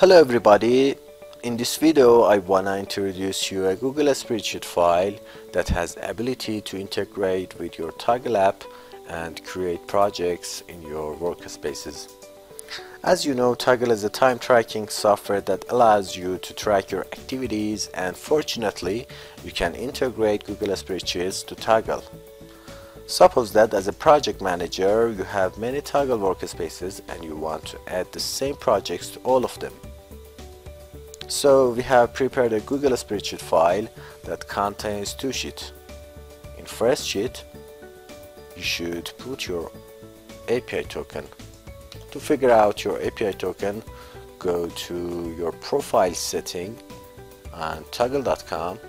Hello everybody, in this video I want to introduce you a Google Spreadsheet file that has ability to integrate with your Toggl app and create projects in your workspaces. As you know, Toggl is a time tracking software that allows you to track your activities, and fortunately you can integrate Google Spreadsheets to Toggl. Suppose that as a project manager you have many Toggl workspaces and you want to add the same projects to all of them. So we have prepared a Google Spreadsheet file that contains two sheets. In first sheet, you should put your API token. To figure out your API token, go to your profile setting and toggl.com,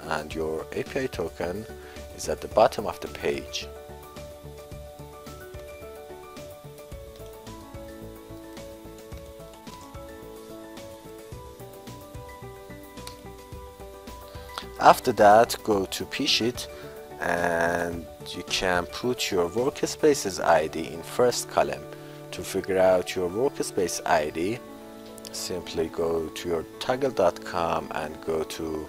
and your API token is at the bottom of the page. After that, go to psheet and you can put your workspace's ID in first column. To figure out your workspace ID, simply go to your toggl.com and go to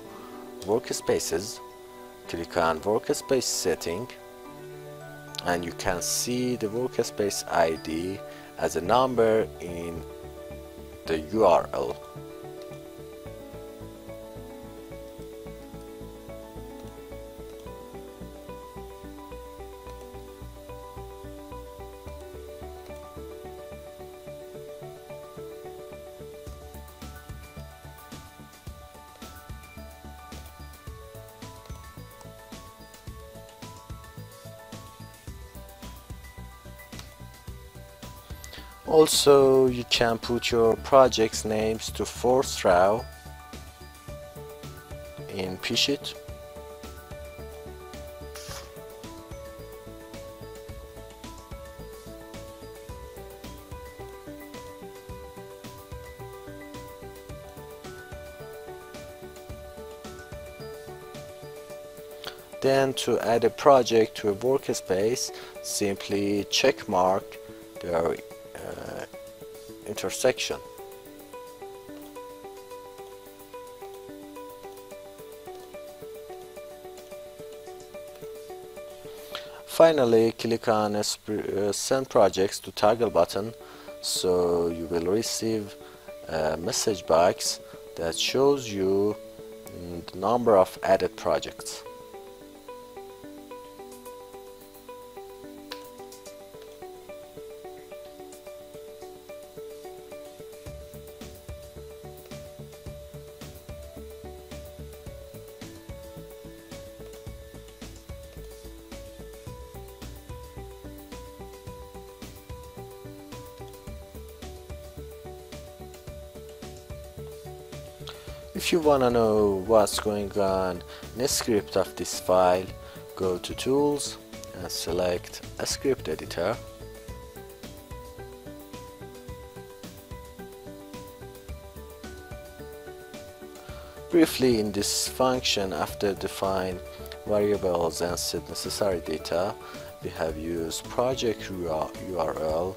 workspaces, click on workspace setting, and you can see the workspace ID as a number in the URL. Also, you can put your projects names to fourth row in psheet. Then to add a project to a workspace, simply check mark the intersection. Finally, click on send projects to Toggl button, so you will receive a message box that shows you the number of added projects. If you want to know what's going on in the script of this file, go to Tools and select a script editor. Briefly, in this function, after define variables and set necessary data, we have used project URL,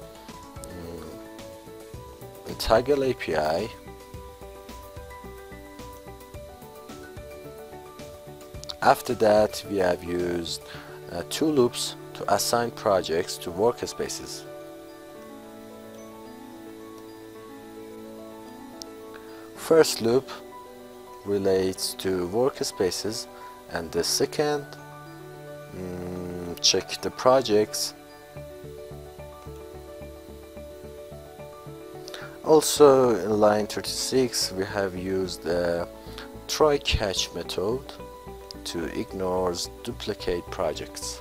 the Toggl API, after that we have used two loops to assign projects to workspaces. First loop relates to workspaces, and the second check the projects. Also, in line 36 we have used the try catch method to ignore duplicate projects.